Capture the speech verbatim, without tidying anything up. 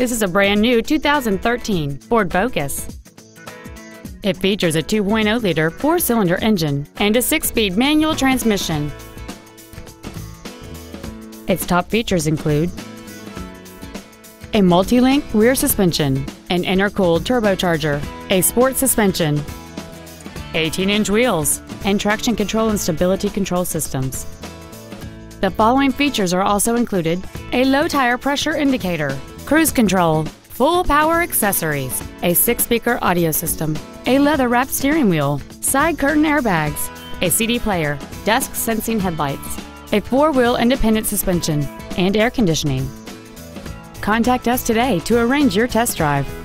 This is a brand new two thousand thirteen Ford Focus. It features a two point oh liter four-cylinder engine and a six-speed manual transmission. Its top features include a multi-link rear suspension, an intercooled turbocharger, a sport suspension, eighteen inch wheels, and traction control and stability control systems. The following features are also included: a low tire pressure indicator, cruise control, full power accessories, a six-speaker audio system, a leather-wrapped steering wheel, side curtain airbags, a C D player, dusk sensing headlights, a four-wheel independent suspension, and air conditioning. Contact us today to arrange your test drive.